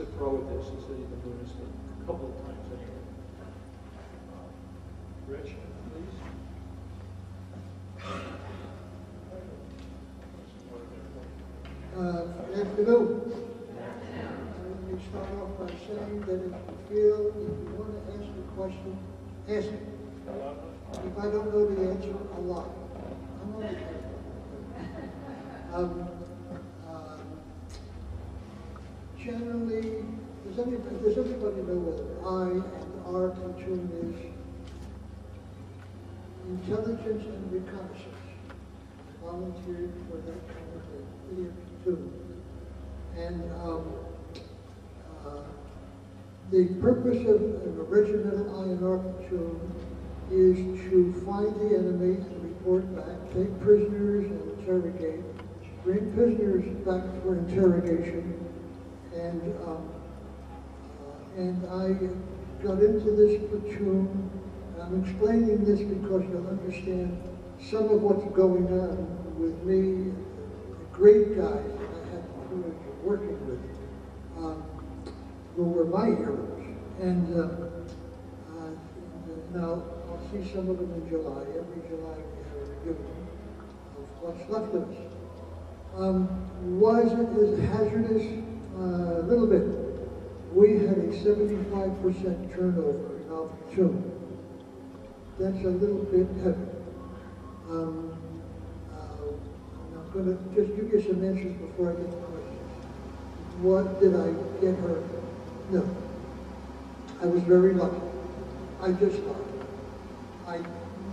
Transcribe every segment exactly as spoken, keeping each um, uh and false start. he's a pro of this. He said he's been doing this a couple of times anyway. Rich, please. Uh, good afternoon. Let me start off by saying that if you feel if you want to ask a question, ask it. If I don't know the answer, I'll lie. I'm only kidding. Um, Generally, does anybody, does everybody know what an I and R platoon is? Intelligence and reconnaissance. Volunteered for that kind of thing, platoon. And um, uh, the purpose of an original I and R platoon is to find the enemy and report back, take prisoners and interrogate, bring prisoners back for interrogation. And, um, uh, and I got into this platoon. I'm explaining this because you'll understand some of what's going on with me, the great guys that I had the privilege of working with, um, who were my heroes. And uh, uh, now I'll see some of them in July. Every July we have a reunion of what's left of us. Um, was it as hazardous? A uh, little bit. We had a seventy-five percent turnover in our platoon. That's a little bit heavy. Um, uh, I'm going to just give you some answers before I get to questions. What did I get hurt? No. I was very lucky. I just lied. I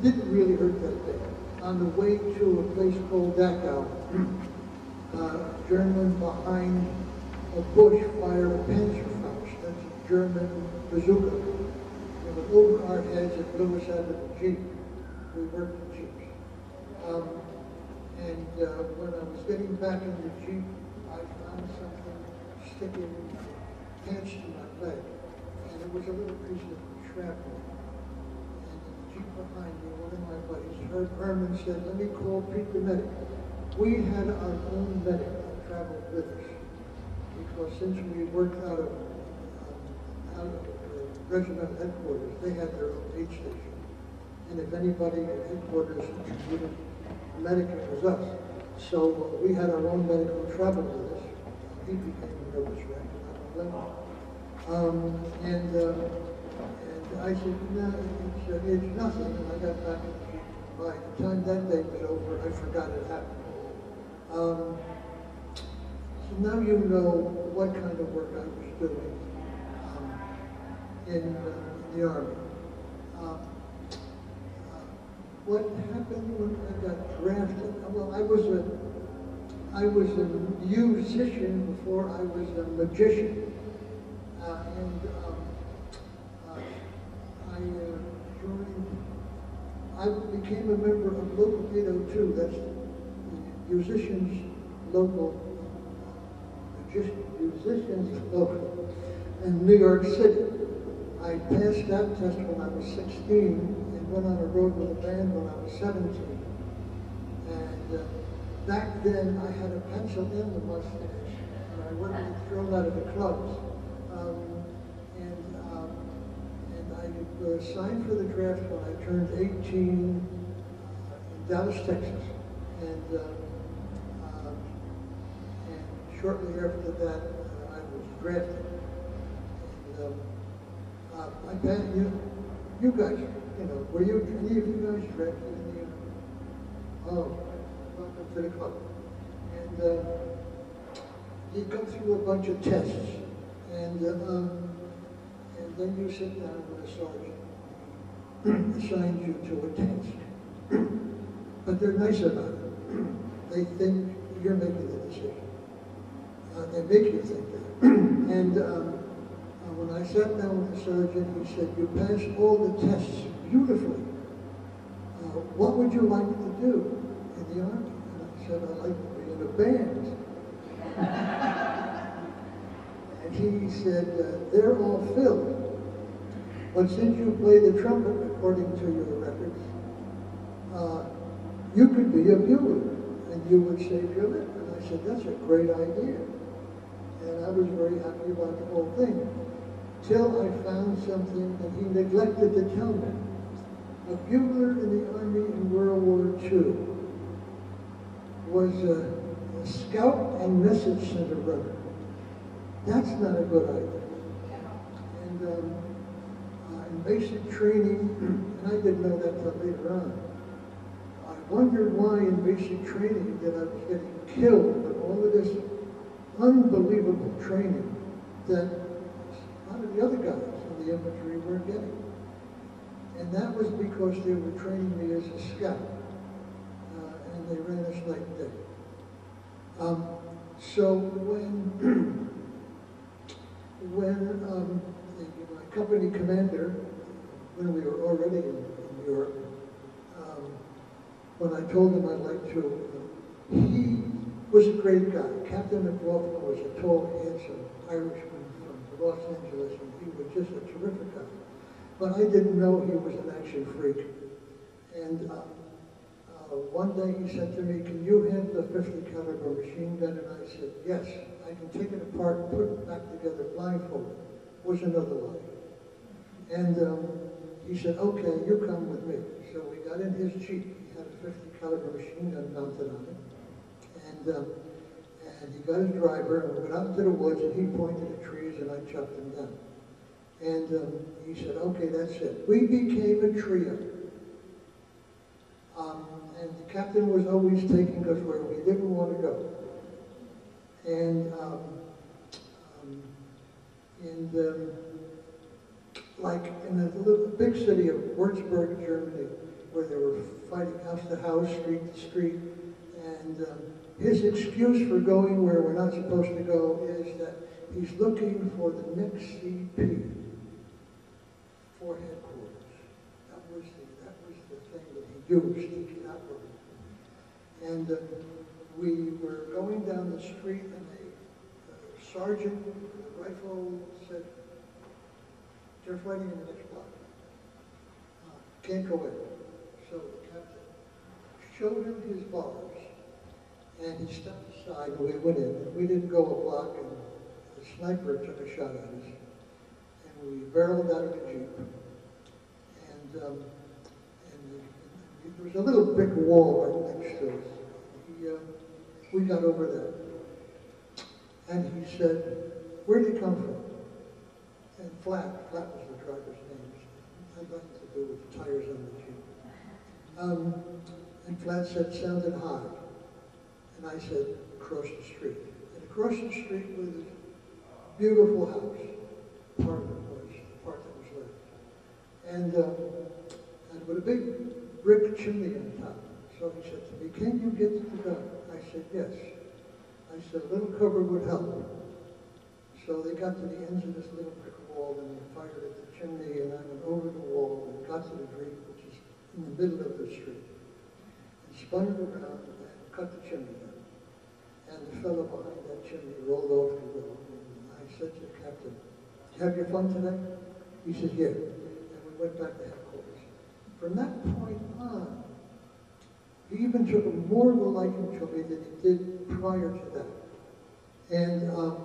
didn't really hurt that bad. On the way to a place called Dachau, uh, German behind a bush fired a Panzerfaust, that's a German bazooka. It was over our heads and blew us out of the Jeep. We worked in Jeeps. Um, and uh, when I was getting back in the Jeep, I found something sticking pants to my leg. And it was a little piece of shrapnel. And in the Jeep behind me, one of my buddies, Herb Herman, said, let me call Pete the medic. We had our own medic that traveled with us. Because since we worked out of, um, out of the regimental headquarters, they had their own aid station. And if anybody at headquarters would have medic, it was us. So uh, we had our own medical travel with us. He became a nervous wreck. Um, and, uh, and I said, no, it's, uh, it's nothing. And I got back. By the time that day was over, I forgot it happened. Um, So now you know what kind of work I was doing um, in, uh, in the Army. Um, uh, what happened when I got drafted? Well, I was a, I was a musician before I was a magician. Uh, and um, uh, I uh, joined, I became a member of Local eight oh two, that's the musicians local. Just musicians local in New York City. I passed that test when I was sixteen and went on a road with a band when I was seventeen. And uh, back then I had a pencil in the mustache and I wouldn't get thrown out of the clubs. Um, and, um, and I uh, signed for the draft when I turned eighteen in Dallas, Texas. And, uh, Shortly after that, uh, I was drafted. And, um, uh, I bet you, you guys, you know, were you, any of you guys drafted in the Army? Oh, welcome to the club. And uh, you go through a bunch of tests, and, uh, um, and then you sit down with a sergeant, assigns you to a task. But they're nice about it. They think you're making the decision. Uh, they make you think that. And um, uh, when I sat down with the sergeant, he said, you passed all the tests beautifully. Uh, what would you like to do in the Army? And I said, I'd like to be in a band. And he said, uh, they're all filled. But since you play the trumpet, according to your records, uh, you could be a bugle, and you would save your life. And I said, that's a great idea. and I was very happy about the whole thing, till I found something that he neglected to tell me. A bugler in the Army in World War Two was a, a scout and message center runner. That's not a good idea. And um, uh, in basic training, and I didn't know that until later on, I wondered why in basic training that I was getting killed with all of this unbelievable training that a lot of the other guys in the infantry were getting. And that was because they were training me as a scout. Uh, and they ran us like that. Um, so when, when um, the, my company commander, when we were already in, in Europe, um, when I told him I'd like to, uh, he was a great guy. Captain McLaughlin was a tall, handsome Irishman from Los Angeles, and he was just a terrific guy. But I didn't know he was an action freak. And uh, uh, one day he said to me, "Can you handle a fifty caliber machine gun?" And I said, "Yes, I can take it apart and put it back together blindfolded." Was another lie. And um, he said, "Okay, you come with me." So we got in his Jeep. He had a fifty caliber machine gun mounted on it. And, um, and he got his driver, and we went out into the woods, and he pointed at trees, and I chopped them down. And um, he said, "Okay, that's it." We became a trio. Um, and the captain was always taking us where we didn't want to go. And, um, um, and um, like in a little, big city of Würzburg, Germany, where they were fighting house to house, street to street, and um, his excuse for going where we're not supposed to go is that he's looking for the next C P for headquarters. That was the, that was the thing that he used to get out of it. And uh, we were going down the street, and a uh, sergeant with a rifle said, "They're fighting in the next block. Uh, can't go in." So the captain showed him his bars, and he stepped aside, and we went in. And we didn't go a block, and the sniper took a shot at us, and we barreled out of the Jeep. And, um, and, and there was a little brick wall right next to us. He, uh, we got over that. And he said, "Where did he come from?" And Flat, Flat was the driver's name. I had nothing to do with the tires on the Jeep. Um, and Flat said, "Sounded high." And I said, "Across the street." And across the street was this beautiful house. Part of it was, the part that was left. And, uh, and with a big brick chimney on top. So he said to me, "Can you get to the gun?" I said, "Yes." I said, "A little cover would help." So they got to the ends of this little brick wall, and they fired at the chimney, and I went over the wall and got to the green, which is in the middle of the street, and spun it around and cut the chimney down. And the fellow behind that chimney rolled off the road, and I said to the captain, "Have your fun today?" He said, "Yeah." And we went back to headquarters. From that point on, he even took more of a liking to me than he did prior to that. And um,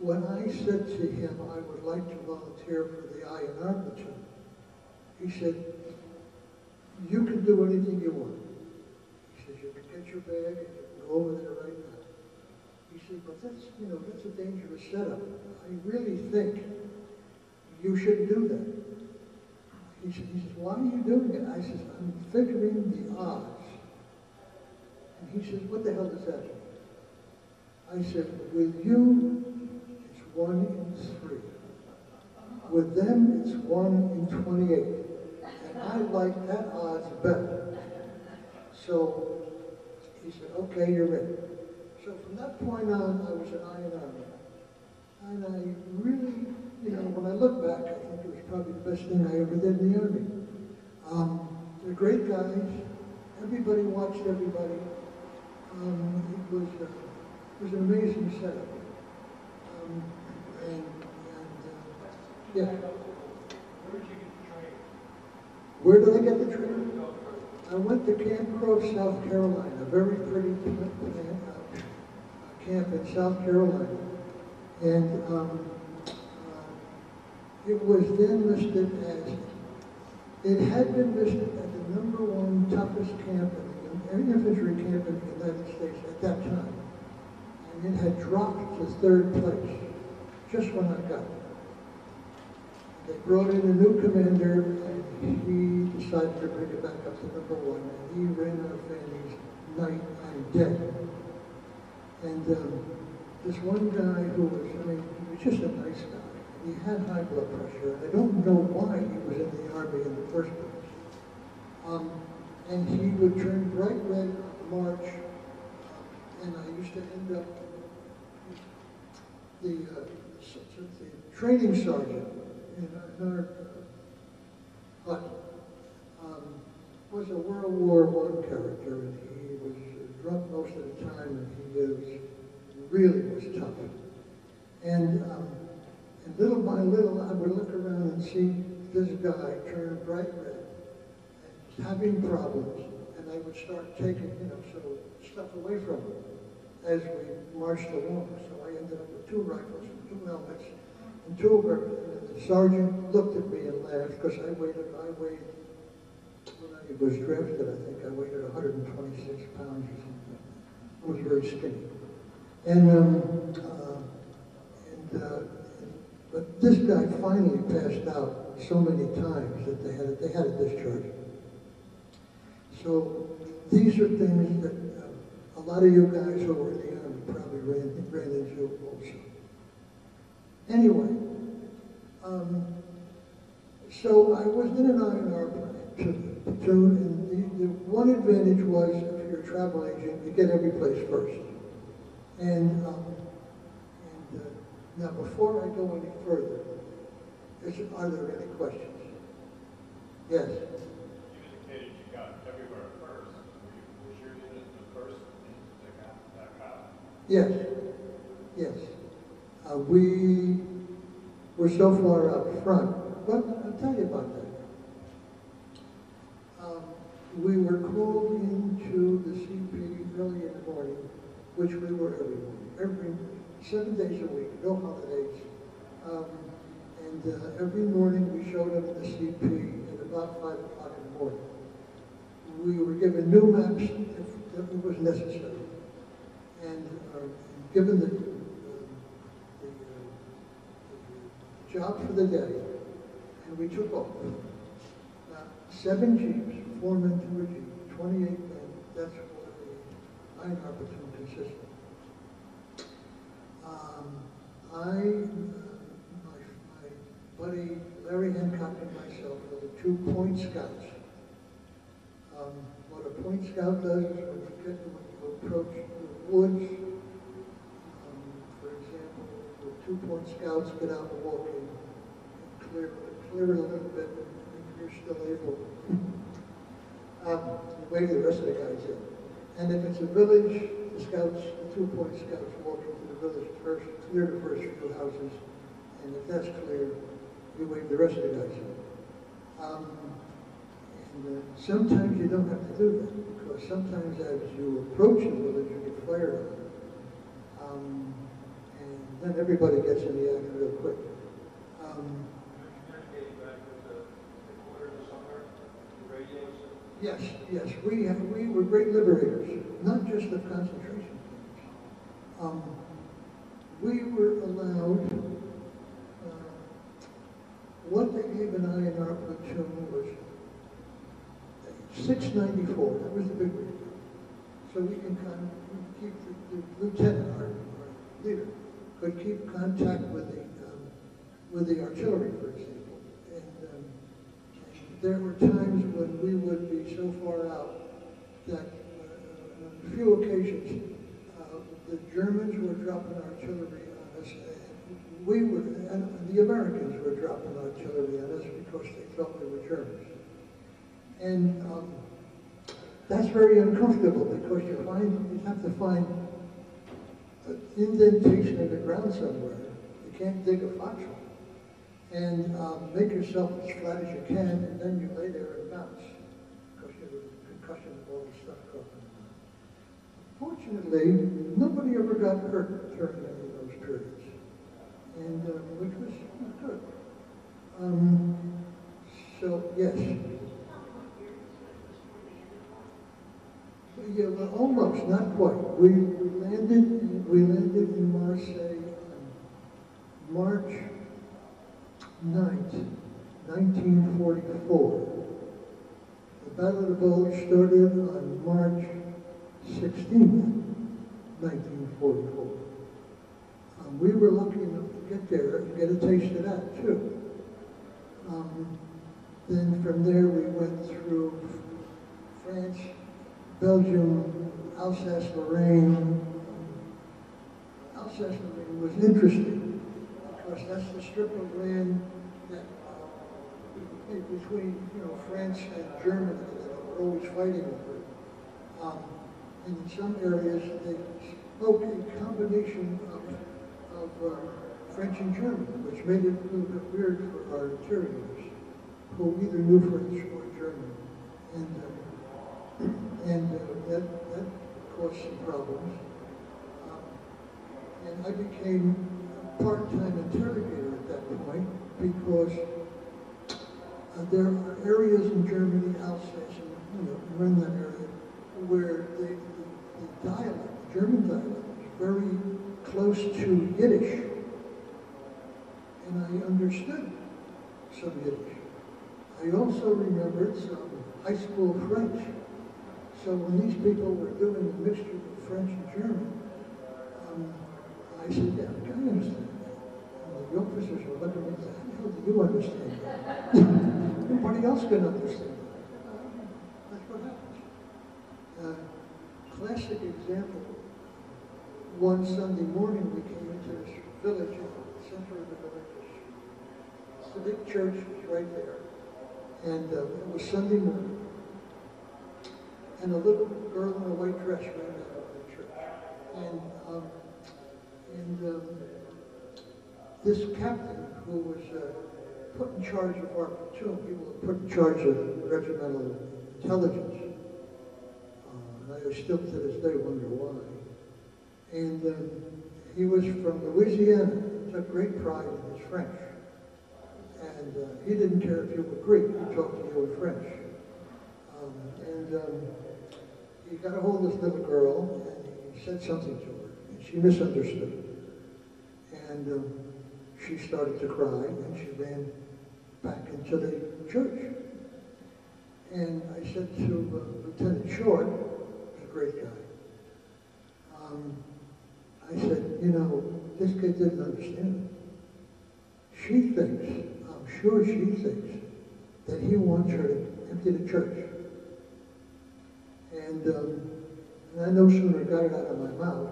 when I said to him, "I would like to volunteer for the I and R platoon," he said, "You can do anything you want." He says, "You can get your bag and you can go over there right now." He said, "But that's, you know, that's a dangerous setup. I really think you shouldn't do that." He said, he says, "Why are you doing it?" I says, "I'm figuring the odds." And he says, "What the hell is that?" I said, "With you, it's one in three. With them, it's one in twenty-eight. And I like that odds better." So he said, "Okay, you're in." So from that point on, I was an I and R man. And I really, you know, when I look back, I think it was probably the best thing I ever did in the Army. Um, they're great guys. Everybody watched everybody. Um, it was uh, it was an amazing setup. Um, and, and uh, yeah. Where did you get the training? Where did I get the training? I went to Camp Crowe, South Carolina, a very pretty plant. camp in South Carolina, and um, uh, it was then listed as, it had been listed as the number one toughest camp, in the, infantry camp in the United States at that time. And it had dropped to third place, just when I got there. They brought in a new commander, and he decided to bring it back up to number one, and he ran our families night and day. And um, this one guy who was, I mean, he was just a nice guy. He had high blood pressure, and I don't know why he was in the Army in the first place. Um, and he would turn bright red on the march, and I used to end up, the, uh, the training sergeant, in our hut, um, was a World War One character, and he was drunk most of the time, and he was, really was tough. And, um, and little by little, I would look around and see this guy turn bright red, and having problems, and I would start taking, you know, so stuff away from him as we marched along. So I ended up with two rifles and two helmets and two of everything. The sergeant looked at me and laughed, because I waited, I weighed, when I was drafted, I think I weighed one hundred twenty-six pounds or something. I was very skinny. And, um, uh, and, uh, and, but this guy finally passed out so many times that they had, they had a discharge. So these are things that uh, a lot of you guys who were in the Army probably ran, ran into also. Anyway. Um, so I was in an I and R platoon, and the, the one advantage was, if you're a travel agent, you get every place first. And, um, and uh, now, before I go any further, is, are there any questions? Yes? You indicated you got everywhere first. Was your unit the first that got back out? Yes. Yes. Uh, we... We're so far up front, but I'll tell you about that. Um, we were called into the C P early in the morning, which we were every morning, every seven days a week, no holidays. Um, and uh, every morning we showed up at the C P at about five o'clock in the morning. We were given new maps if, if it was necessary, and uh, given the job for the day, and we took off. Now, seven jeeps, four men to a jeep, twenty-eight men, that's what the I and R platoon consisted of. Um, I, uh, my, my buddy Larry Hancock and myself were the two point scouts. Um, what a point scout does is when you get them to approach the woods. Two point scouts get out and walk in, and clear, clear it a little bit, and you're still able um, the way the rest of the guys in. And if it's a village, the scouts, the two point scouts walk into the village first, clear the first few houses, and if that's clear, you wave the rest of the guys in. Um, and uh, sometimes you don't have to do that, because sometimes as you approach the village, you get fired up. Um, Then everybody gets in the action real quick. Um, yes, yes, we have, we were great liberators, not just of concentration camps. Um, we were allowed. Uh, what they gave an I and R platoon was six ninety-four. That was the big one. So we can kind of keep the, the lieutenant, our, our leader, could keep contact with the um, with the artillery, for example. And um, there were times when we would be so far out that uh, on a few occasions uh, the Germans were dropping artillery on us. And we would, and the Americans were dropping artillery on us because they felt we were Germans. And um, that's very uncomfortable, because you find you have to find indentation in the ground somewhere. You can't dig a foxhole. And um, make yourself as flat as you can, and then you lay there and bounce, because you have a concussion and all this stuff going on. Fortunately, nobody ever got got hurt in Turkey in those periods, and uh, which was not good. Um, so, yes. Yeah, well, almost, not quite. We landed, we landed in Marseille on March ninth, nineteen forty-four. The Battle of the Bulge started on March sixteenth, nineteen forty-four. Um, we were lucky enough to get there and get a taste of that, too. Um, then from there we went through France, Belgium, Alsace-Lorraine. Alsace-Lorraine was interesting because that's the strip of land that uh, between you know France and Germany that were always fighting over. Um, and in some areas they spoke a combination of, of uh, French and German, which made it a little bit weird for our interiors who either knew French or German. And, uh, And uh, that, that caused some problems. Um, and I became a part-time interrogator at that point because uh, there are areas in Germany, Alsace, and you know, around that area, where they, the, the dialect, the German dialect, is very close to Yiddish. And I understood some Yiddish. I also remembered some high school French. So when these people were doing a mixture of French and German, um, I said, yeah, I can understand that. And the officers were looking at me and said, how do you understand that? Nobody else can understand that. Um, that's what happens. Uh, classic example, one Sunday morning we came into this village, in the center of the village. It's the big church, it's right there. And uh, it was Sunday morning. And a little girl in a white dress ran out of the church. And, um, and um, this captain, who was uh, put in charge of our platoon, people were put in charge of regimental intelligence. Uh, and I still to this day wonder why. And um, he was from Louisiana, took great pride in his French. And uh, he didn't care if you were Greek, he talked to you in French. Um, and um, he got a hold of this little girl and he said something to her, and she misunderstood. And um, she started to cry, and she ran back into the church. And I said to uh, Lieutenant Short, a great guy, um, I said, you know, this kid didn't understand it. She thinks, I'm sure she thinks, that he wants her to empty the church. And, um, and I no sooner got it out of my mouth,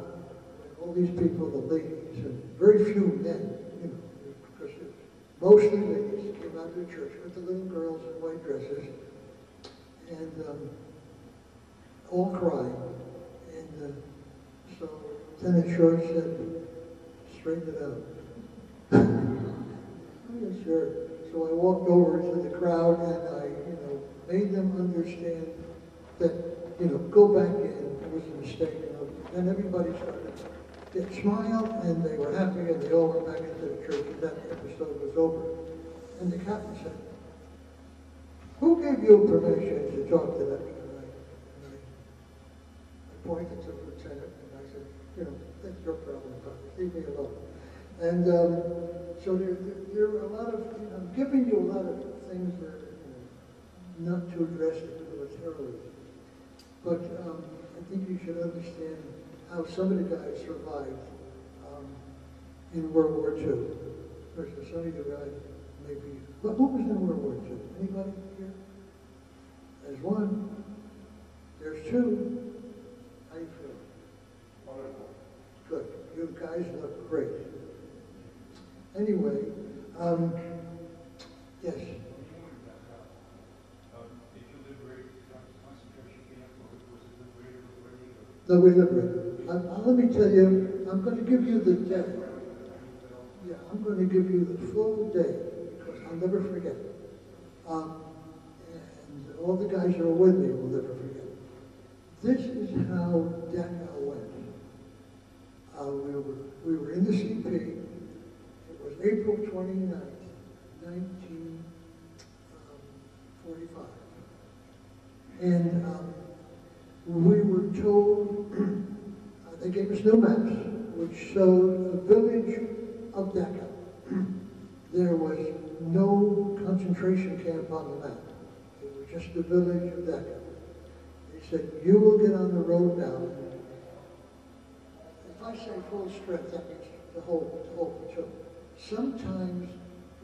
all these people, the ladies, and very few men, you know, because it, mostly ladies came out of the church with the little girls in white dresses, and um, all crying. And uh, so Lieutenant Short said, straighten it out. I'm not sure. So I walked over to the crowd and I, you know, made them understand that, you know, go back in, it was a mistake, you know, and everybody started to smile, and they were happy, and they all went back into the church, and that episode was over. And the captain said, who gave you permission to talk to that guy? And I, I pointed to the lieutenant, and I said, you know, that's your problem, but leave me alone. And um, so there, there, there are a lot of, you know, I'm giving you a lot of things that are, you know, not too drastic militarily. But um, I think you should understand how some of the guys survived um, in World War Two. Versus some of you guys maybe. What, what was in World War Two? Anybody here? There's one. There's two. How do you feel? Wonderful. Good. You guys look great. Anyway, um, yes. No, we liberated. Uh, let me tell you, I'm going to give you the day. Yeah, I'm going to give you the full day because I'll never forget. Um, and all the guys who are with me will never forget. This is how Dachau went. uh, we, were, we were in the C P. It was April twenty-ninth, nineteen forty-five. And um, we were told, uh, they gave us no maps, which showed the village of Dachau. There was no concentration camp on the map. It was just the village of Dachau. They said, you will get on the road now. If I say full strength, that means the whole, the whole platoon. Sometimes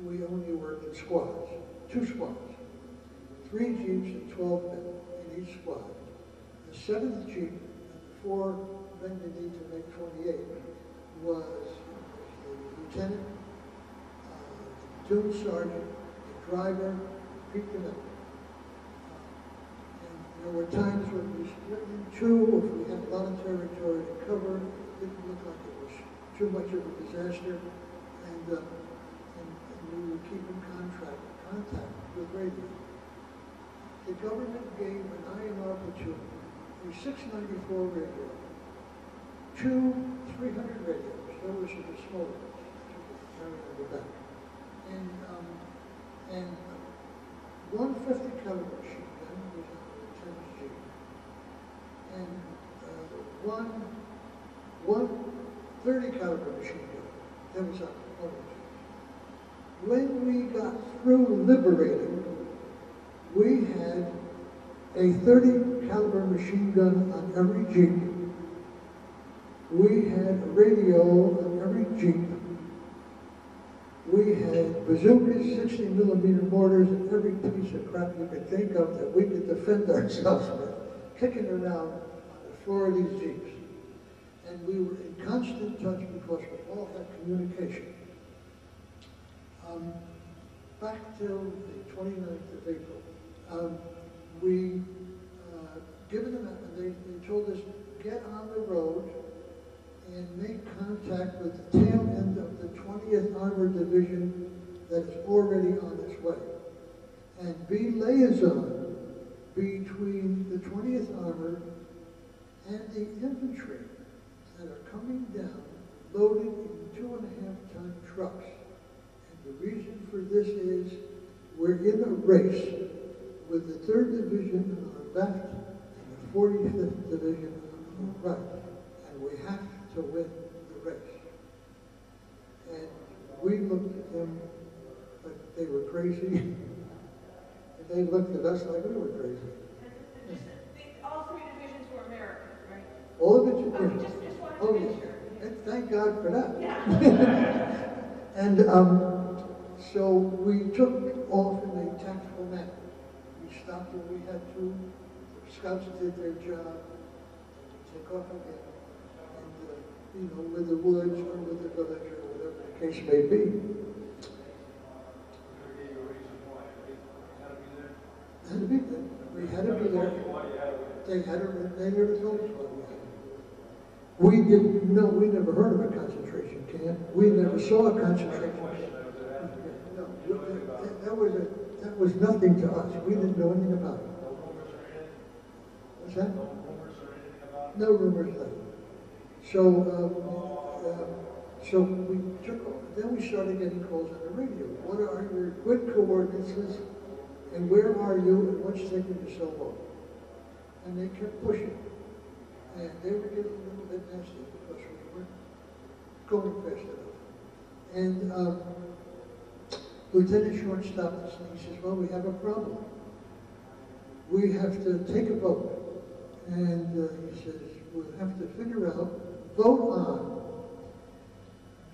we only worked in squads, two squads, three jeeps and twelve men in each squad. The seventh jeep, four men you need to make twenty-eight, was the lieutenant, uh, the platoon sergeant, the driver, the commander. There were times when we split in two, if we had a lot of territory to cover, it didn't look like it was too much of a disaster, and, uh, and, and we would keep in contract, contact with radio. The government gave an I and R platoon a six ninety-four radio, two three hundred radios, those are the smaller ones, I remember that, and, um, and one fifty caliber machine gun was and uh, one, one thirty caliber machine gun. That was our opponent. When we got through liberating, we had a thirty caliber machine gun on every jeep. We had a radio on every jeep. We had bazookas, sixty millimeter mortars, and every piece of crap you could think of that we could defend ourselves with, kicking around on the floor of these jeeps. And we were in constant touch because we all had communication. Um, back till the twenty-ninth of April, um, we uh, given them up and they, they told us, get on the road and make contact with the tail end of the twentieth Armored Division that is already on its way. And be liaison between the twentieth Armored and the infantry that are coming down loaded in two and a half ton trucks. And the reason for this is we're in a race with the third Division on our left and the forty-fifth Division on our right. And we have to win the race. And we looked at them like they were crazy. They looked at us like we were crazy. All three divisions were Americans, right? All of it were Americans. Just, just wanted oh, to make sure. And thank God for that. Yeah. And um, so we took off in a tactical manner. We stopped when we had to. The scouts did their job. We took off again. And, uh, you know, with the woods or with the village or whatever the case may be. Had to be there. We had to be there. They had to, they never told us what we had. We didn't know, we never heard of a concentration camp. We never saw a concentration camp. No, that, that, was a, that was nothing to us. We didn't know anything about it. What's that? No rumors about it. So, um, uh, so we took off. Then we started getting calls on the radio. What are your good coordinates? And where are you, and what's taking you so long? And they kept pushing. And they were getting a little bit nasty because we weren't going fast enough. And um, Lieutenant Short stopped us and he says, well, we have a problem. We have to take a vote. And uh, he says, we'll have to figure out, vote on,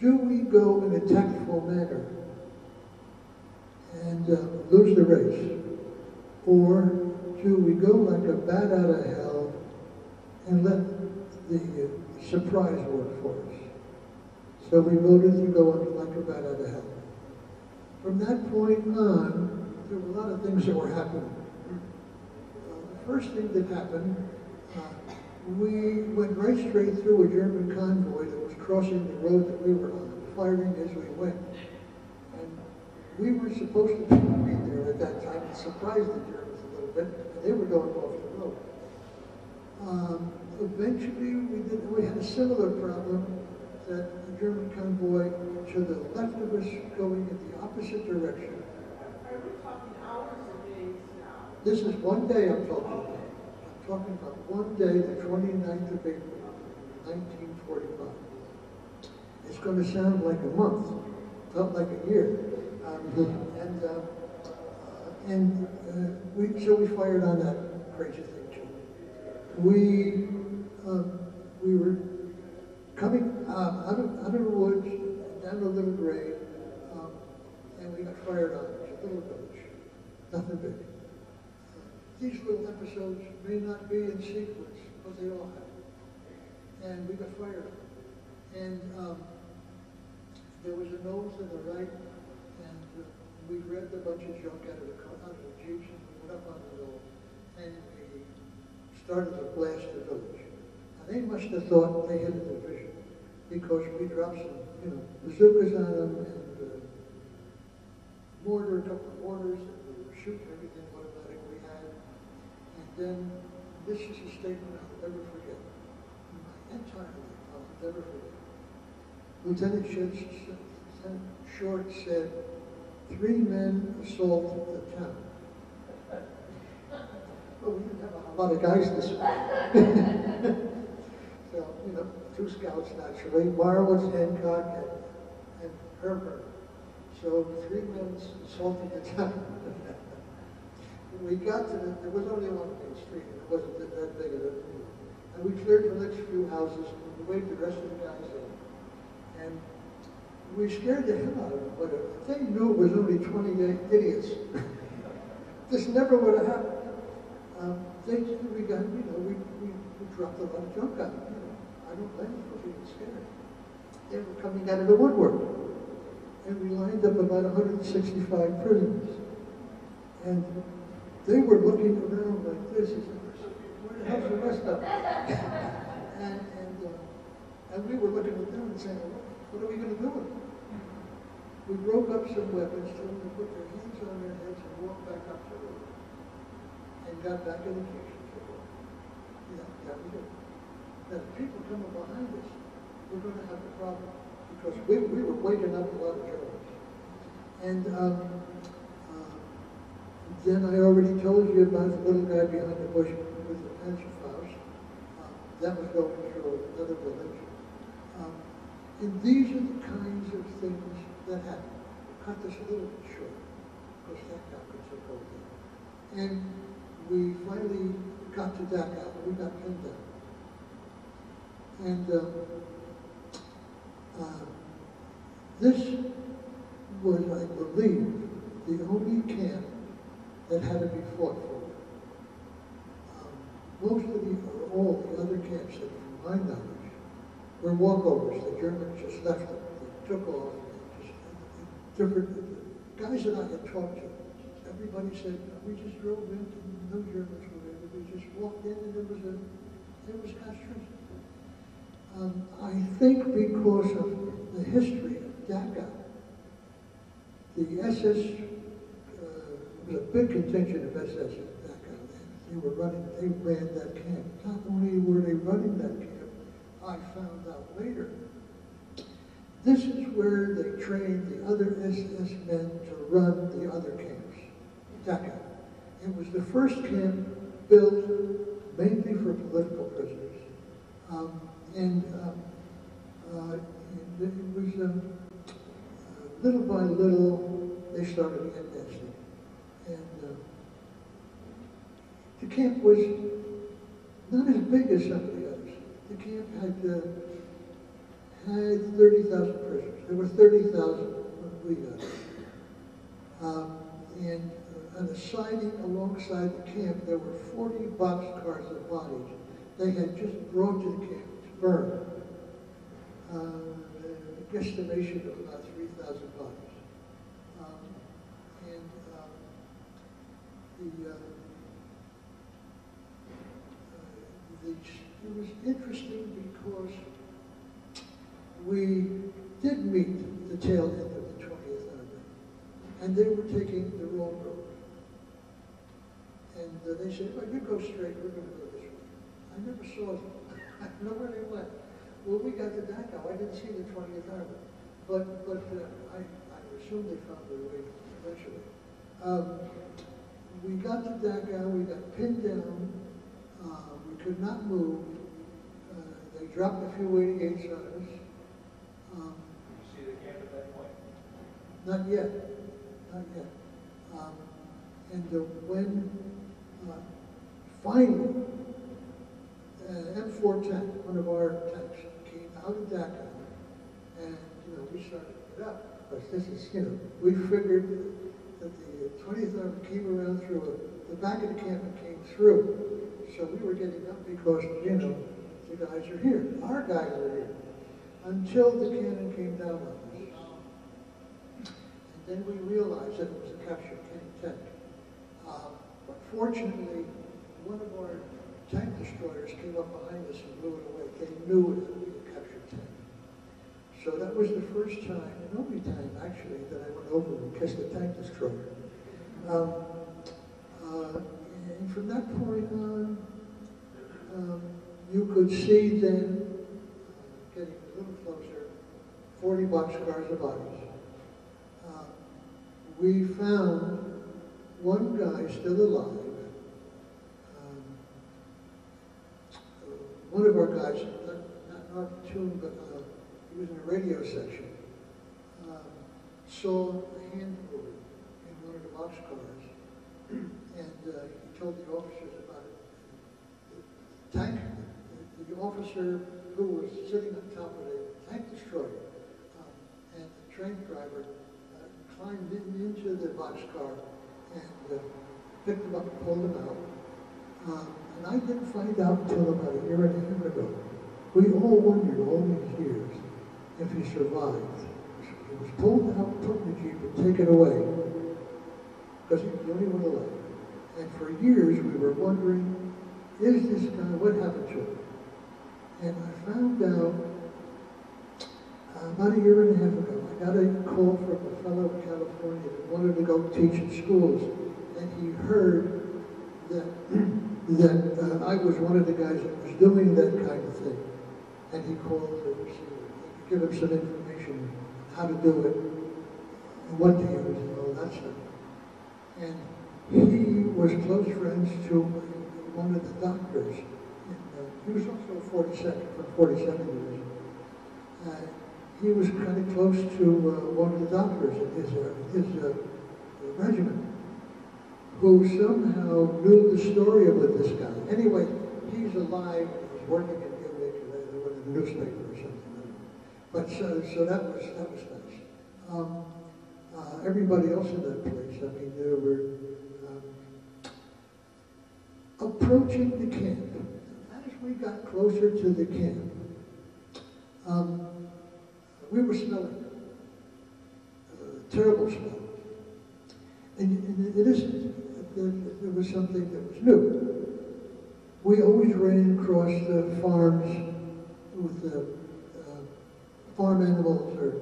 do we go in a tactful manner and uh, lose the race? Or do we go like a bat out of hell and let the uh, surprise work for us? So we voted to go like a bat out of hell. From that point on, there were a lot of things that were happening. Uh, the first thing that happened, uh, we went right straight through a German convoy that was crossing the road that we were on, firing as we went. We were supposed to be there at that time. It surprised the Germans a little bit. They were going off the road. Um, eventually, we did. We had a similar problem that the German convoy to the left of us going in the opposite direction. Are we talking hours or days now? This is one day I'm talking about. I'm talking about one day, the twenty-ninth of April, nineteen forty-five. It's going to sound like a month, not like a year. Um, and uh, uh, and uh, we so we fired on that crazy thing too. We um, we were coming uh, out of out of the woods down the little grade, um, and we got fired on. It's a little village, nothing big. These little episodes may not be in sequence, but they all happen. And we got fired on. And um, there was a nose to the right, and uh, we grabbed a bunch of junk out of the car, out of the jeeps, and we went up on the hill, and we started to blast the village. Now, they must have thought they had a division, because we dropped some, you know, bazookas on them, and uh, mortar, a couple of mortars, and we were shooting everything automatic we had. And then, this is a statement I'll never forget in my entire life. I'll never forget. Lieutenant Short said, three men assault the town. Well, we didn't have a lot of guys this way. So, you know, two scouts naturally, Marlins, Hancock, and, and Herbert. So, three men assaulted the town. We got to the, there was only one main street, and it wasn't that big of a deal. And we cleared the next few houses, and we waved the rest of the guys in. And we scared the hell out of them, but if they knew it was only twenty-eight idiots, this never would have happened. Um, they, we got, you know, we, we, we dropped a lot of junk on them. You know, I don't blame them for being scared. They were coming out of the woodwork, and we lined up about one hundred sixty-five prisoners, and they were looking around like this. As where the hell's the rest of them? and and uh, And we were looking at them and saying, well, what are we going to do with them? We broke up some weapons, told them to put their hands on their heads and walk back up to the road. And got back in the kitchen for them. Yeah, that we did. Now, the people coming behind us, we're going to have a problem. Because we, we were waking up a lot of troubles. And um, uh, then I already told you about the little guy behind the bush with the pencil house. Um, that was going through another village. Um, and these are the kinds of things that happen. Cut this a little bit short, because Dachau could take over. And we finally got to Dachau. We got pinned down. And um, uh, this was, I believe, the only camp that had to be fought for. Um, most of the, or all the other camps that, from my knowledge, were walkovers. The Germans just left them. They took off. And just, and, and different guys that I had talked to, everybody said, we just drove in, and no Germans were there. We just walked in, and there was a, there was concentration. Um, I think because of the history of Dachau, the S S, uh, there was a big contingent of S S at Dachau. They were running, they ran that camp. Not only were they running that camp, I found out later, this is where they trained the other S S men to run the other camps, Dachau. It was the first camp built mainly for political prisoners. Um, and um, uh, it, it was, um, uh, little by little, they started advancing. And uh, the camp was not as big as some of the others. The camp had, uh, had thirty thousand prisoners. There were thirty thousand when we got there. Um, and uh, on the siding alongside the camp, there were forty boxcars of bodies they had just brought to the camp to burn. Um, a guesstimation of about three thousand bodies. Um, and um, the, uh, uh, the It was interesting because we did meet the tail end of the twentieth Army, and they were taking the wrong road. And uh, they said, well, you go straight, we're going to go this way. I I never saw it. I don't know where they went. When we got to Dachau, I didn't see the twentieth Armored. But, but uh, I, I assume they found their way eventually. Um, we got to Dachau, we got pinned down, uh, we could not move. Uh, they dropped a few waiting aids on us. Um, Did you see the camp at that point? Not yet, not yet. Um, and uh, when uh, finally, uh, M four ten, one of our tanks, came out of Dachau, and you know, we started to get up. But this is, you know, we figured that the twentieth Armored came around through a, the back of the camp and came through. So we were getting up because, you know, the guys are here, our guys are here, until the cannon came down on us. And then we realized that it was a captured cannon tank. Um, but fortunately, one of our tank destroyers came up behind us and blew it away. They knew it would be a captured tank. So that was the first time, and only time actually, that I went over and kissed the tank destroyer. Um, uh, and from that point on, um, you could see then, uh, getting a little closer, forty boxcars of bodies. Uh, we found one guy still alive. Um, one of our guys, not, not in our platoon, but uh, he was in a radio section, um, saw a hand moving in one of the boxcars, and uh, he told the officers about it. The tank, the, the officer who was sitting on top of the tank destroyer, um, and the train driver uh, climbed in into the boxcar and uh, picked him up and pulled him out. Um, and I didn't find out until about a year and a half ago. We all wondered all these years if he survived. He was pulled out, put in the Jeep, and taken away, because he was the only one alive. And for years we were wondering, is this guy, what happened to him? And I found out uh, about a year and a half ago, I got a call from a fellow in California that wanted to go teach in schools, and he heard that, that uh, I was one of the guys that was doing that kind of thing. And he called to give him some information, how to do it, and what to use, and all that stuff. And he was close friends to one of the doctors. And, uh, he was also forty-second, from forty-second Division. Uh, he was kind of close to uh, one of the doctors in his, uh, his uh, regiment, who somehow knew the story about this guy. Anyway, he's alive, he's working in newspaper or something. But so, so that was that was nice. Um, uh, everybody else in that place, I mean, they were um, approaching the camp. As we got closer to the camp, um, we were smelling a terrible smell. And, and it isn't that there was something that was new. We always ran across the farms with the uh, farm animals are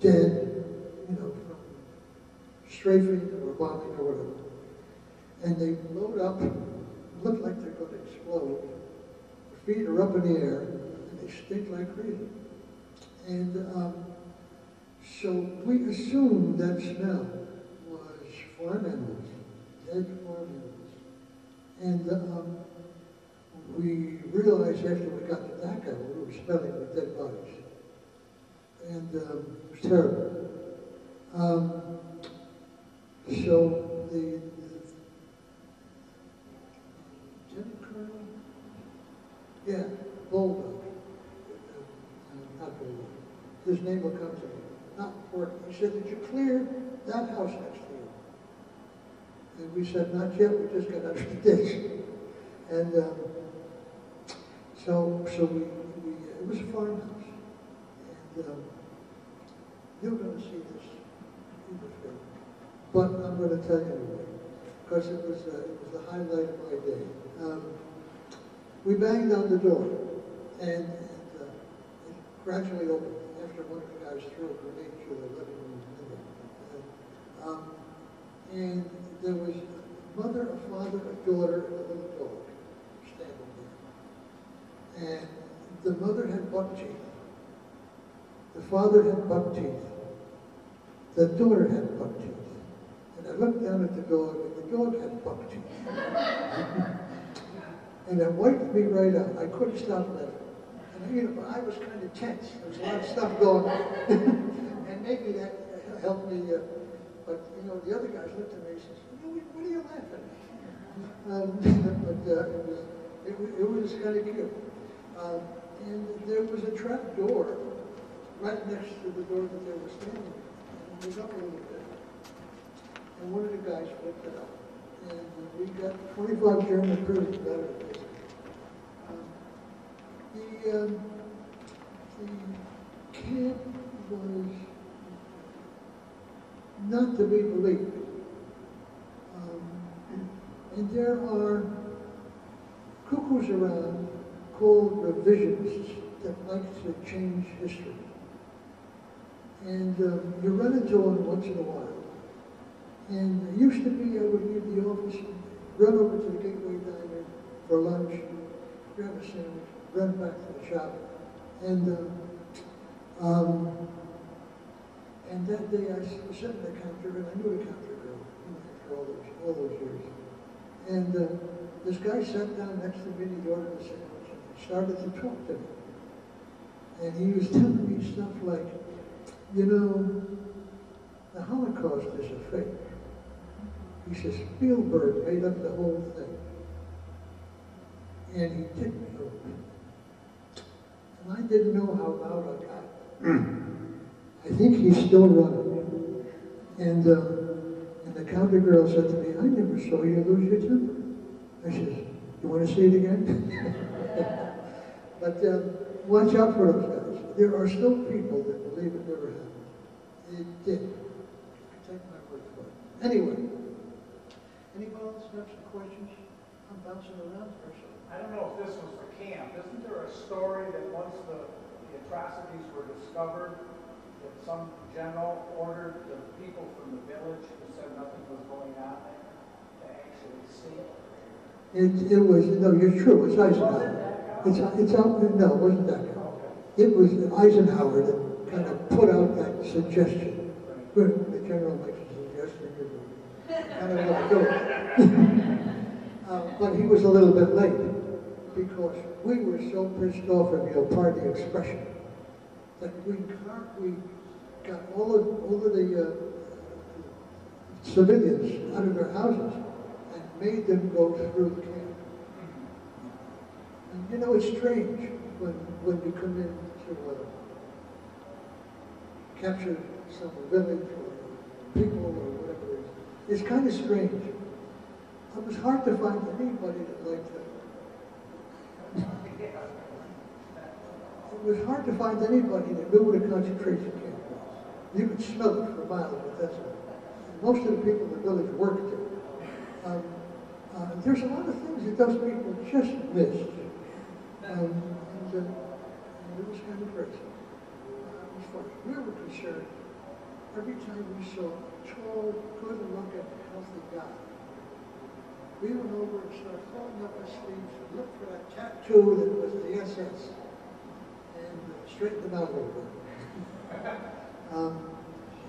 dead, you know, from strafing or bombing or whatever. And they load up, look like they're going to explode. Their feet are up in the air, and they stink like crazy. And um, so we assumed that smell was farm animals, dead farm animals. And um, we realized after we got to Dachau, we were smelling with dead bodies. And um, it was terrible. Um, so the, the Lieutenant Colonel, yeah, Bulldog, uh, not Bulldog, his name will come to me, not important. He said, did you clear that house next to you? And we said, not yet, we just got out of the ditch. And um, So, so we, we, it was a farmhouse, and um, you're going to see this in the film, but I'm going to tell you anyway, because it was, uh, it was the highlight of my day. Um, we banged on the door, and, and uh, it gradually opened after one of the guys threw a grenade through the living room window. Um, and there was a mother, a father, a daughter, and a little dog standing there. And the mother had buck teeth. The father had buck teeth. The daughter had buck teeth. And I looked down at the dog, and the dog had buck teeth. And it wiped me right out. I couldn't stop laughing. And you know, I was kind of tense. There was a lot of stuff going on. And maybe that helped me. Uh, but, you know, the other guys looked at me and said, "What are you laughing at?" Um, but uh, it was, it, it was kind of cute. Um, and there was a trap door right next to the door that they were standing at. And it was up a little bit. And one of the guys flipped it up. And we got twenty-five German prisoners out of it. The, um, the camp was not to be believed. Um, and there are cuckoos around called revisionists that like to change history. And um, you run into them once in a while. And it used to be I would leave the office, run over to the Gateway Diner for lunch, grab a sandwich, run back to the shop. And uh, um, and that day I sat in the counter, and I knew the counter girl for all those, all those years. And uh, this guy sat down next to me, and he ordered a sandwich, and he started to talk to me. And he was telling me stuff like, you know, the Holocaust is a fake. He says, Spielberg made up the whole thing. And he ticked me over. And I didn't know how loud I got. I think he's still running. And, uh, and the counter girl said to me, "I never saw you lose your temper." I says, "You want to see it again?" But uh, watch out for those guys. There are still people that believe it never happened. It did. Take my word for it. Anyway. Anybody else have some questions? I'm bouncing around for a second. I don't know if this was the camp. Isn't there a story that once the, the atrocities were discovered, that some general ordered the people from the village who said nothing was going on there to actually see it? It, it was, no, you're true, it's Eisenhower. It's, it's out there, no, it wasn't that guy. Okay. It was Eisenhower that kind of put out that suggestion. Right. The general makes a suggestion. I don't know how to do it. um, but he was a little bit late because we were so pissed off at your party expression that we got, we got all of, all of the uh, civilians out of their houses and made them go through the camp. And you know, it's strange when, when you come in to uh, capture some village or people or whatever. It's kind of strange. It was hard to find anybody that liked it. It was hard to find anybody that knew what a concentration camp was. You could smell it for miles, but that's all. Most of the people in the village worked there. Um, uh, there's a lot of things that those people just missed. Um, and, uh, and it was kind of crazy. Uh, we were concerned every time we saw tall, good-looking, healthy guy. We went over and started pulling up his sleeves and looked for that tattoo that was the S S and uh, straightened them out a little bit. um,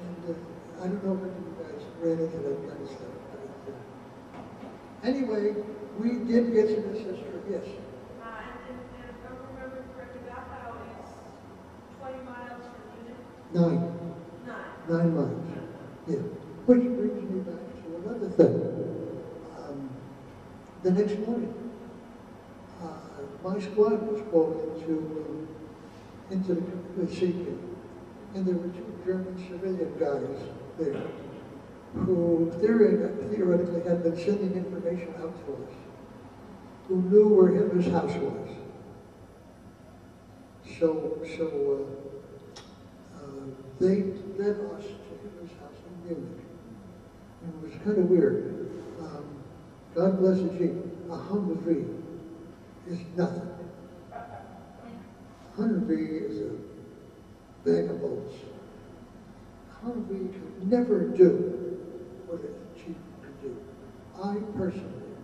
and uh, I don't know when you guys ran into that kind of stuff. But, uh, anyway, we did get some history, yes. Uh, and, and if I remember correctly, Dachau is twenty miles from Munich? Nine. Nine. Nine miles. Yeah, which brings me back to another thing. Um, the next morning, uh, my squad was called into, uh, into the C P, and there were two German civilian guys there who theoretically had been sending information out to us, who knew where Hitler's house was. So, so uh, uh, they led us to Hitler's house. And it was kind of weird. Um, God bless the Jeep. A Humvee is nothing. A Humvee is a bag of bolts. A Humvee could never do what a Jeep could do. I personally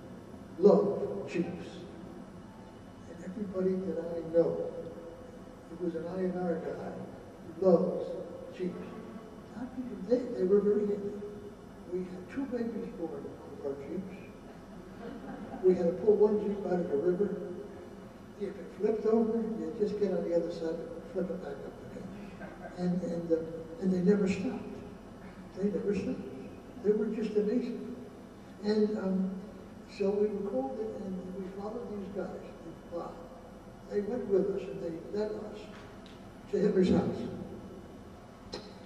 love Jeeps. And everybody that I know who was an I and R guy loves Jeeps. How did you think they were very good? We had two babies born of our Jeeps. We had to pull one Jeep out of the river. If it flipped over, you just get on the other side and flip it back up again. And, and, uh, and they never stopped. They never stopped. They were just amazing. And um, so we were called in and we followed these guys. Wow. They went with us and they led us to Hitler's house.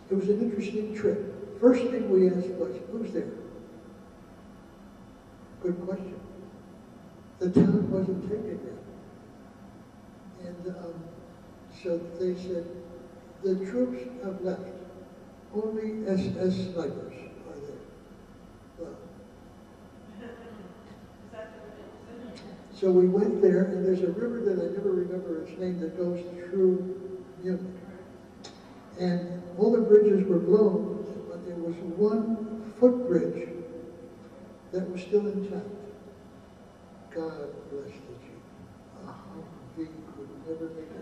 It was an interesting trip. First thing we asked was, who's there? Good question. The town wasn't taken yet. And um, so they said, the troops have left. Only S S snipers are there. Well, so we went there, and there's a river that I never remember its name that goes through Munich. And all the bridges were blown, but there was one footbridge that was still intact. God bless the Jeep. A Humvee could never make it.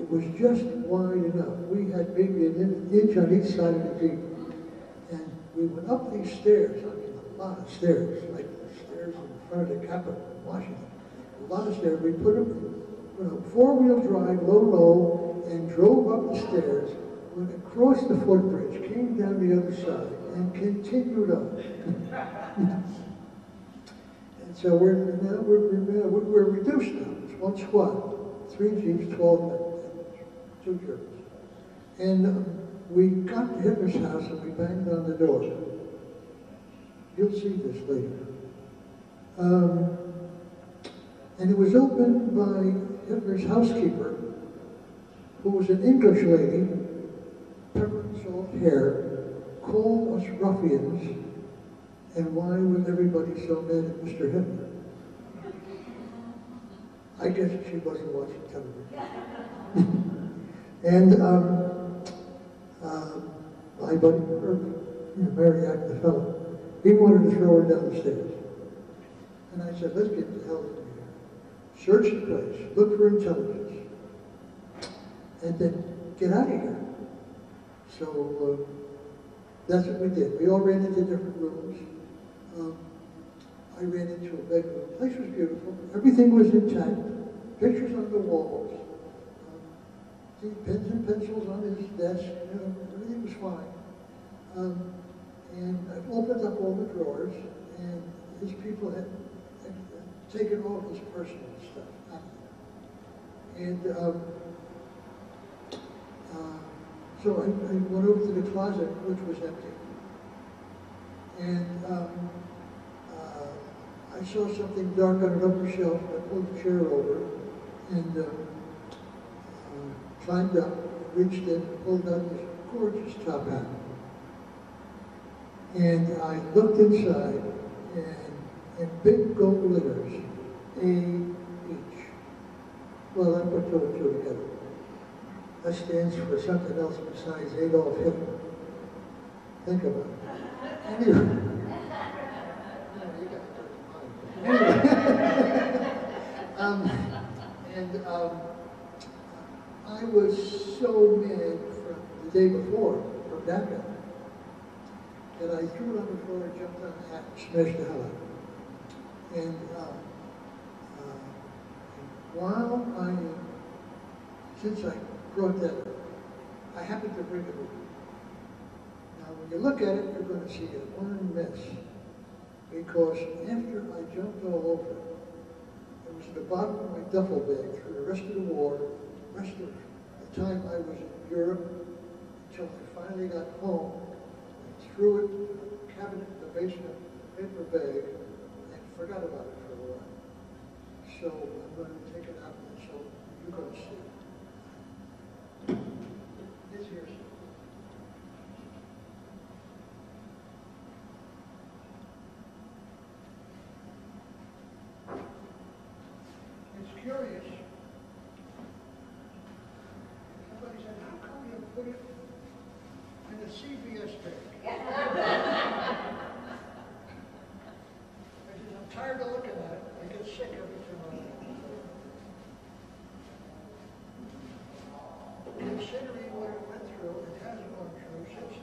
It was just wide enough. We had maybe an inch on each side of the Jeep. And we went up these stairs, I mean a lot of stairs, like the stairs in front of the Capitol in Washington. A lot of stairs. We put a four-wheel drive, low, low, and drove up the stairs, went across the footbridge, came down the other side, and continued on. And so we're now we're, we're, we're reduced now. It's one squad, three Jeeps, twelve men, two Germans. And um, we got to Hitler's house and we banged on the door. You'll see this later. Um, and it was opened by Hitler's housekeeper, who was an English lady, pepper and salt hair, called us ruffians, and why was everybody so mad at Mister Hitler? I guess she wasn't watching television. And um, uh, my buddy Herbert, you know, Mary Act, the fellow, he wanted to throw her down the stairs. And I said, let's get the hell out of here. Search the place, look for intelligence, and then get out of here. So, uh, that's what we did. We all ran into different rooms. Um, I ran into a bedroom. The place was beautiful. Everything was intact. Pictures on the walls. Um, pens and pencils on his desk. You know, everything was fine. Um, and I opened up all the drawers, and his people had, had, had taken all his personal stuff out of there. And um, uh, So I, I went over to the closet, which was empty. And um, uh, I saw something dark on an upper shelf. I pulled a chair over and uh, uh, climbed up, reached in, pulled out this gorgeous top hat. And I looked inside, and in big gold letters, A each. Well, I put two and two together. That stands for something else besides Adolph Hitler. Think about it. Anyway. um, and um, I was so mad from the day before, from Dachau, that I threw it on the floor and jumped on a hat and smashed the hell out of it. And um, uh, while I, since I brought that up. I happened to bring it with me. Now, when you look at it, you're going to see it one mess. Because after I jumped all over, it was at the bottom of my duffel bag for the rest of the war, the rest of the time I was in Europe, until I finally got home. I threw it in the cabinet in the basement, paper bag, and forgot about it for a while. So I'm going to take it out, and so you're going to see it. This here. It's curious. Somebody said, how come you put it in a C V S bag? I said, I'm tired of looking at it. I get sick every time I considering what it went through, it has gone through since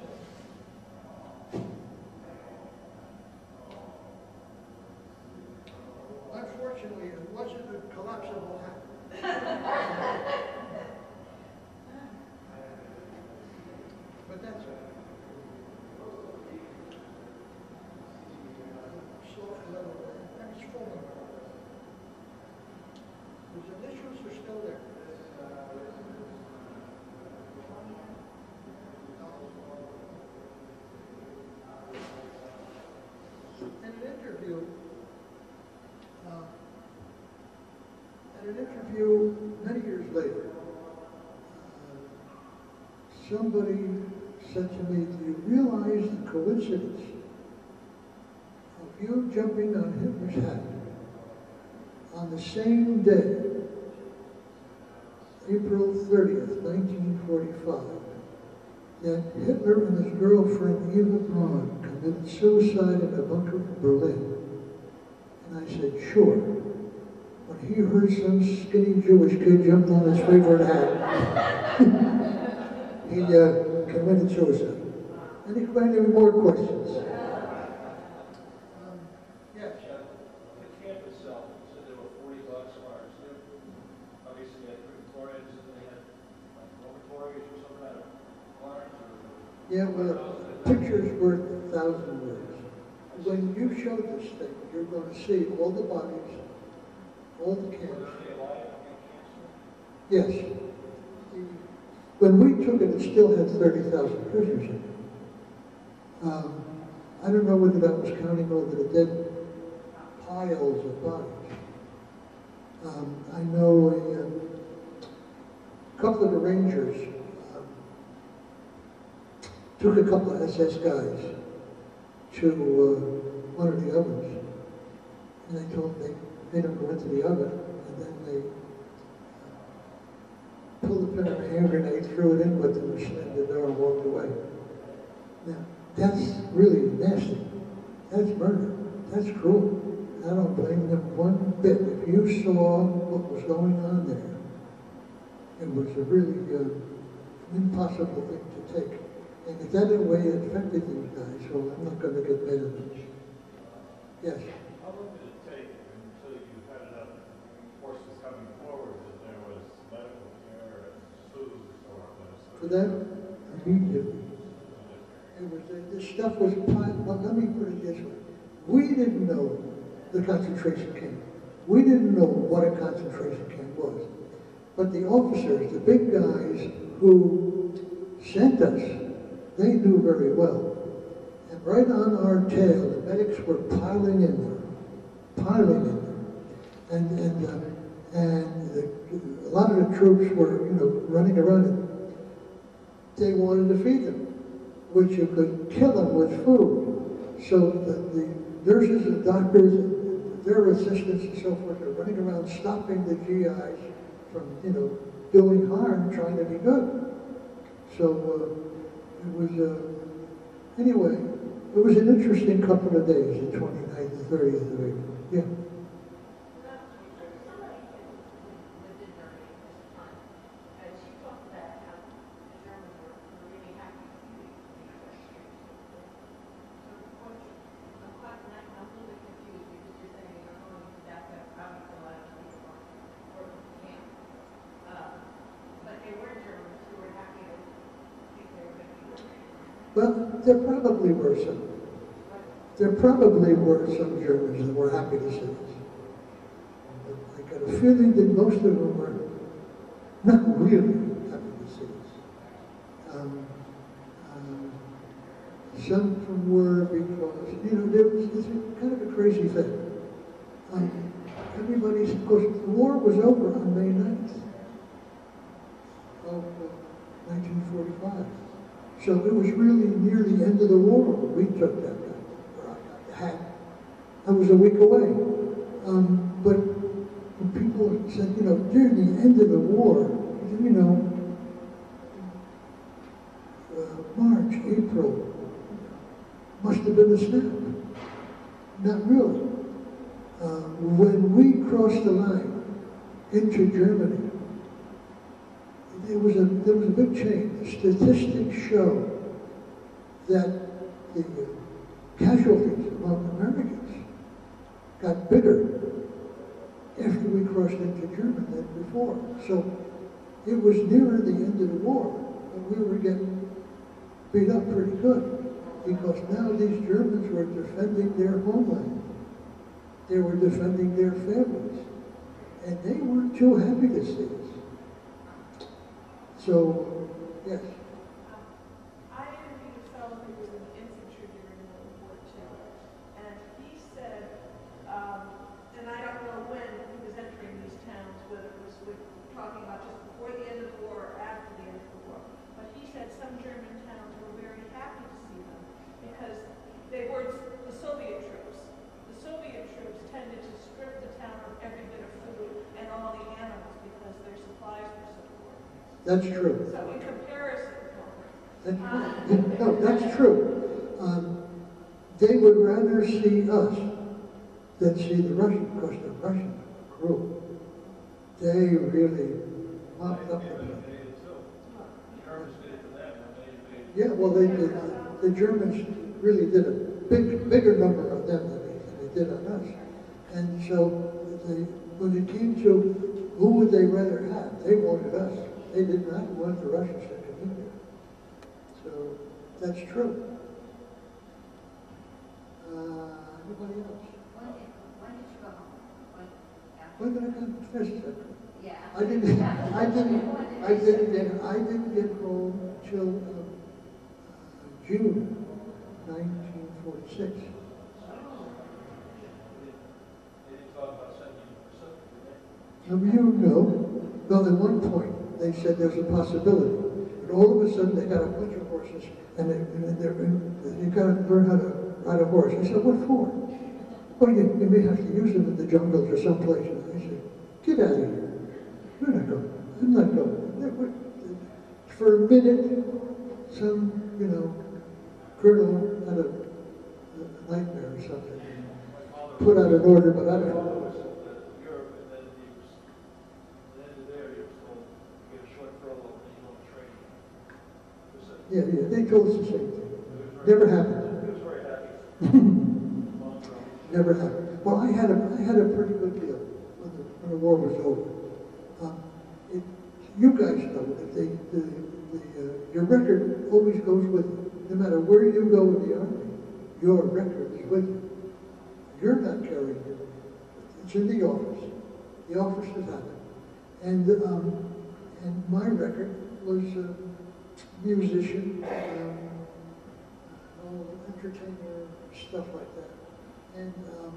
then. Unfortunately, it wasn't a collapsible happen. But that's it. So, that was falling. Those initials are still there. In an interview, uh, in an interview many years later, uh, somebody said to me, "Do you realize the coincidence of you jumping on Hitler's hat on the same day, April thirtieth, nineteen forty-five, that Hitler and his girlfriend Eva Braun committed suicide in a bunker in Berlin?" And I said, "Sure." When he heard some skinny Jewish kid jumped on his favorite hat, he uh, committed suicide. Anybody have more questions? Yeah, well, a picture's worth a thousand words. When you show this thing, you're going to see all the bodies, all the camps. Yes. When we took it, it still had thirty thousand prisoners in it. Um, I don't know whether that was counting over the dead piles of bodies. Um, I know a, a couple of the Rangers took a couple of S S guys to uh, one of the ovens, and they told them they, they don't go into the oven, and then they pulled the pin on a hand grenade, threw it in with them, slammed the door, and walked away. Now, that's really nasty. That's murder. That's cruel. I don't blame them one bit. If you saw what was going on there, it was a really uh, impossible thing to take. And in that way, it affected these guys, so I'm not going to get mad at them. Yes? How long did it take until you had enough forces coming forward that there was medical care and food or medicine? For that, immediately. It was, uh, this stuff was piled. Well, let me put it this way. We didn't know the concentration camp. We didn't know what a concentration camp was. But the officers, the big guys who sent us, they knew very well. And right on our tail, the medics were piling in there, piling in there. And, and, uh, and the, a lot of the troops were, you know, running around. And they wanted to feed them, which you could kill them with food. So the, the nurses and doctors and their assistants and so forth are running around stopping the G Is from, you know, doing harm, trying to be good. So, uh, It was, uh, anyway, it was an interesting couple of days, the twenty-ninth and thirtieth of April. Yeah. Well, there probably were some. There probably were some Germans that were happy to see us. But I got a feeling that most of them were not really happy to see us. Um, um, some of them were because, you know, there was, it's kind of a crazy thing. Um, everybody's, of course, the war was over on May ninth of nineteen forty-five. So it was really near the end of the war when we took that guy, or I got the hat. I was a week away. Um, but when people said, you know, near the end of the war, you know, uh, March, April, must have been a snap. Not really. Uh, when we crossed the line into Germany, there was a, there was a big change. Statistics show that the casualties among Americans got bigger after we crossed into Germany than before. So it was nearer the end of the war, and we were getting beat up pretty good, because now these Germans were defending their homeland. They were defending their families, and they weren't too happy to see us. So, yes. That's true. So in comparison, that, that, no, that's true. Um, they would rather see us than see the Russians, because the Russians were cruel. They really mopped up the place. Yeah, well, they did. The Germans really did a big, bigger number on them than they did on us. And so they, when it came to who would they rather have, they wanted us. They did not want the Russians to come in there. So that's true. Uh, anybody else? When did, when did you go home? When, when did I come to Fish? Yeah. I didn't. Yeah. I didn't. I didn't get. I didn't get home till um, uh, June, nineteen forty-six. They didn't talk about sending you to Pacific. No, no. At one point, they said there's a possibility, and all of a sudden they got a bunch of horses, and they, and they're, and you got to learn how to ride a horse. I said, what for? Well, you, you may have to use them in the jungles or someplace. And I said, get out of here. You're not going. I'm not going. For a minute, some, you know, colonel had a, a nightmare or something, put out an order, but I don't know. Yeah, yeah, they told us the same thing. Never happened. Never happened. Well, I had a, I had a pretty good deal when the, when the war was over. Um, it, you guys know that they, the, the, uh, your record always goes with you. No matter where you go in the Army, your record is with you. You're not carrying it. It's in the office. The office is on it. And, um, and my record was... Uh, musician, um, all entertainer, stuff like that. And um,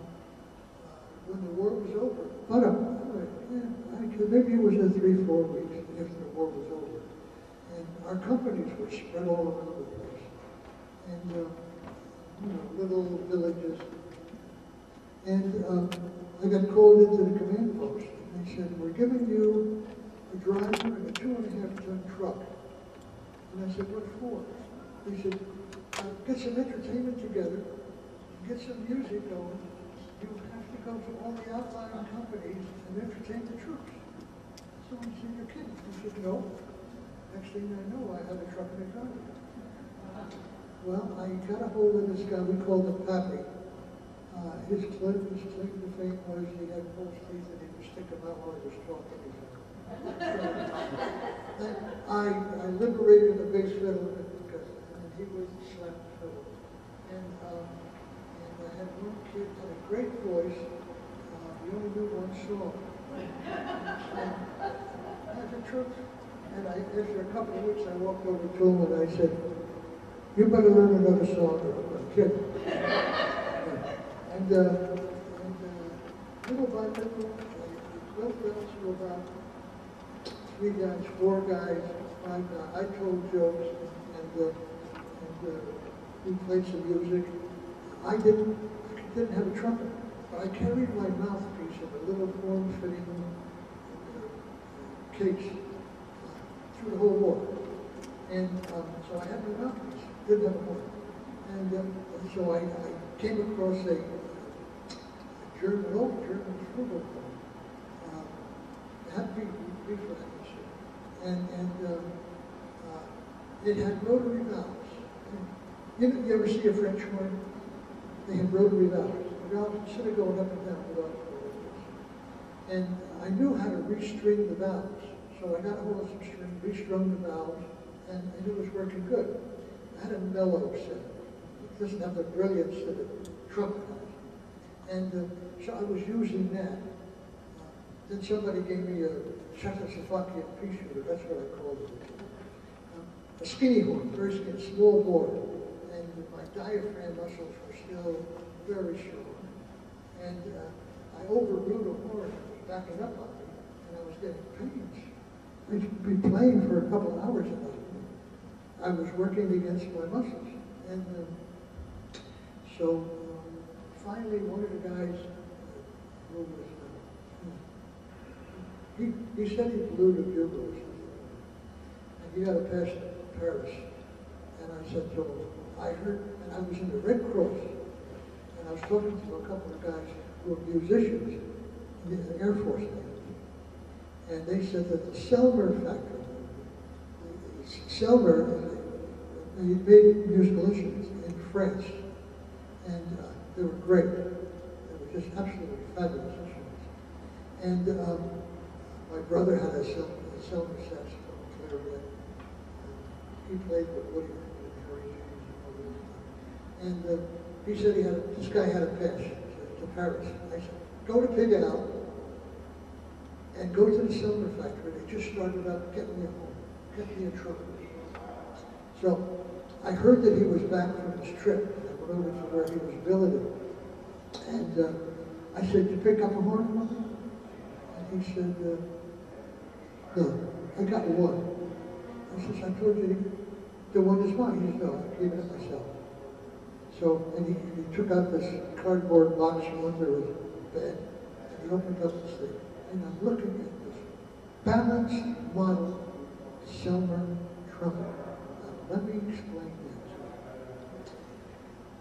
uh, when the war was over, but uh, anyway, yeah, I, maybe it was in three, four weeks after the war was over. And our companies were spread all over the place. And, uh, you know, little villages. And um, I got called into the command post, and they said, we're giving you a driver and a two and a half ton truck. And I said, what for? He said, get some entertainment together, get some music going. You have to go to all the outlying companies and entertain the troops. So I said, you're kidding. He said, no. Next thing I know, I had a truck and a gun. Well, I got a hold of this guy. We called him Pappy. Uh, his claim to fame was he had false teeth and he would stick them out while he was talking. So, I, I liberated the bass fiddle because and he was slapped the fiddle. And, um, and I had one kid that had a great voice. Uh, we only knew one song. And that's the truth. And I, after a couple of weeks, I walked over to him and I said, you better learn another song or I'm going to kill you. And, uh, and uh, little by little, I built down to about three guys, four guys, five guys. I told jokes and, uh, and uh, we played some music. I didn't, I didn't have a trumpet, but I carried my mouthpiece in a little form-fitting uh, case uh, through the whole war. And um, so I had my mouthpiece, didn't have a horn. And um, so I, I came across a, a German, an old German frugal poem, uh, Happy B-flat. and, and uh, uh, it had rotary valves. You, know, you ever see a French one? They had rotary valves. The valves, instead of going up and down, without rotors. And I knew how to restring the valves. So I got hold of some string, restrung the valves, and I knew it was working good. I had a mellow sound. It doesn't have the brilliance that a trumpet has. And uh, so I was using that. Uh, then somebody gave me a Czechoslovakian peace shooter, that's what I called it. Um, a skinny horn, very skinny, small board. And my diaphragm muscles were still very strong. And uh, I overrode a horn, it was backing up on me, and I was getting pains. I'd be playing for a couple of hours a night. I was working against my muscles. And uh, so um, finally one of the guys who was, uh, he, he said he blew the bugle or something. And he got a pass to Paris. And I said to him, I heard, and I was in the Red Cross. And I was talking to a couple of guys who were musicians in the Air Force Navy. And they said that the Selmer factory, Selmer, they made musical instruments in France, and uh, they were great. They were just absolutely fabulous instruments. And um, my brother had a Selmer, a Selmer saxophone clarinet. He played with Woody and Harry James and all that. And uh, he said he had a, this guy had a passion to, to Paris. I said, go to Pigalle and go to the Selmer factory. They just started up, get me a home, get me a trumpet. So I heard that he was back from his trip. I went over to where he was billeted. And uh, I said, you pick up a horn for me? And he said, uh, no, I got one. I said, I told you the one is mine. He said, no, I gave it myself. So, and he, he took out this cardboard box under his bed, and he opened up this thing. And I'm looking at this balanced model Selmer trumpet. Now, let me explain that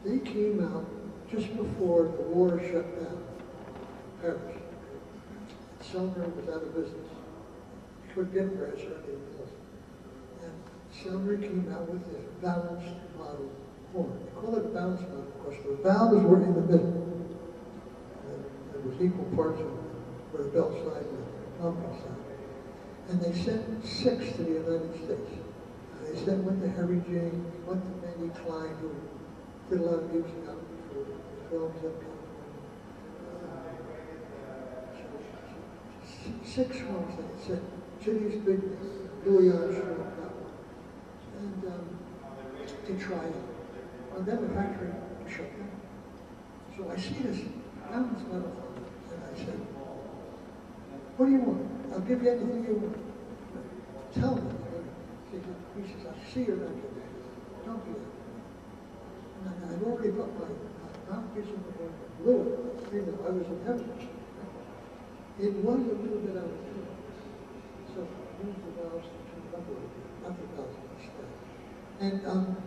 to you. They came out just before the war shut down Paris. Selmer was out of business. He couldn't get brass or anything else. And Selmer came out with this balanced model horn. They call it a balanced model because the valves were in the middle. And there was equal parts of it. For the bell side and the pumping side. And they sent six to the United States. And they sent one to Harry James, one to Mandy Klein, who did a lot of music out for films up in California. Six ones they sent. Jimmy's big, Louis Armstrong, that one. And um, they tried it. And then the factory shut down. So I see this balance metal phone, and I said, what do you want? I'll give you anything you want. Tell me. He says, I see you're not giving it. Don't do that. And I've already got my, my mouthpiece in the room and blew it. You know, I was in heaven. It was a little bit out of tune. So I used the valves to turn it up a little bit. Not the valves, instead. And um,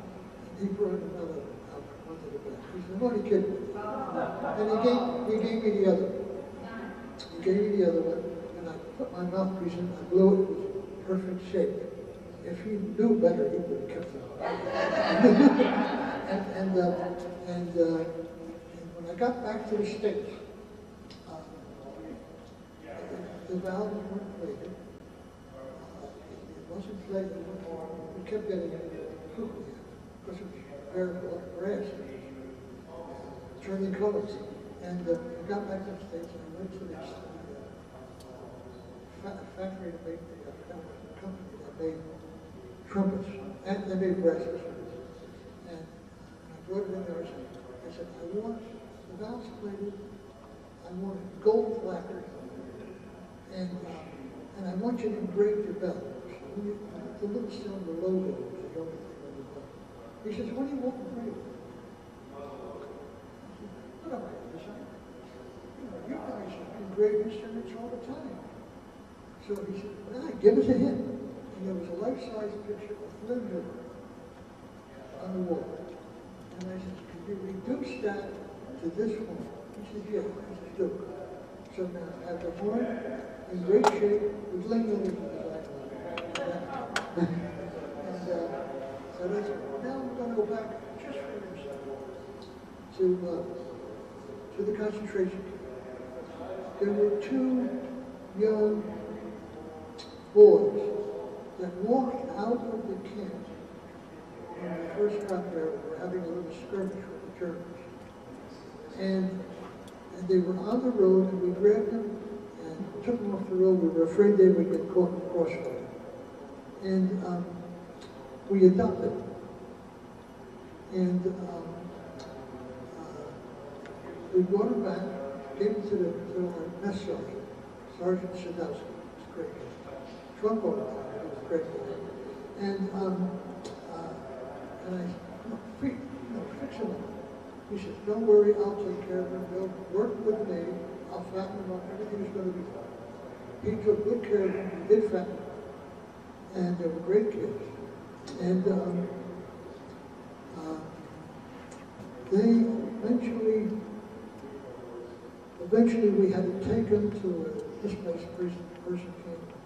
he brought another out onto the back. He said, what are you kidding me? And he gave, he gave me the other. He gave me the other one. Put my mouthpiece in, I blew it, it was perfect shape. If he knew better, he would have kept it. and, and, uh, and, uh, and when I got back to the States, uh, the, the valves weren't played. Uh, it, it wasn't played anymore. We kept getting it because it was very brass, turning colors. And uh, I got back to the States and I went to the factory that made the uh, company that made trumpets and they made brass instruments. And I brought it in there. I said, I want the valves plated. I want a gold lacquer, and uh, and I want you to engrave your bell. So you, uh, the little silver logo was the only thing on the bell. He says, what do you want engraved? I said, what am I going to design? You know, you guys engrave instruments all the time. So he said, well, give us a hint. And there was a life-size picture of Lindner on the wall. And I said, can you reduce that to this one? He said, yeah. I said, do it. So now I have the horn in great shape with Lindner in the back. uh, and uh, so let's, now we're going to go back just for a second to, uh, to the concentration camp. There were two young boys that walked out of the camp when we first got there. We were having a little skirmish with the Germans. And, and they were on the road, and we grabbed them and took them off the road. We were afraid they would get caught in the crossfire. And um, we adopted them. And um, uh, we brought them back, gave them to, the, to our mess sergeant, Sergeant Sadowski. It's great. Trump over there, it was great. And, um, uh, and I said, no, fix, no, fix them up. He says, don't worry, I'll take care of them. They'll work with me. I'll fatten them up. Everything is going to be fine. He took good care of them. He did fatten them. And they were great kids. And um, uh, they eventually, eventually we had to take them to a displaced person camp.